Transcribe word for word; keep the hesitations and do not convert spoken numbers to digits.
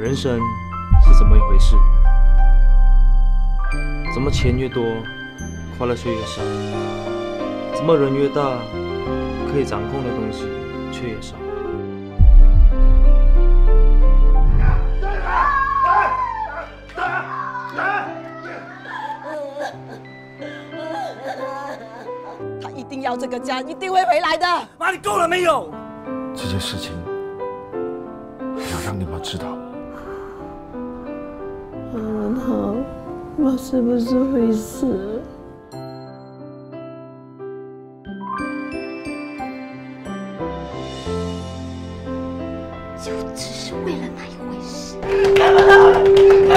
人生是怎么一回事？怎么钱越多，快乐却越少？怎么人越大，可以掌控的东西却越少？ 要这个家一定会回来的。妈，你够了没有？这件事情要让你妈知道。文豪，妈是不是会死？就只是为了那一回事。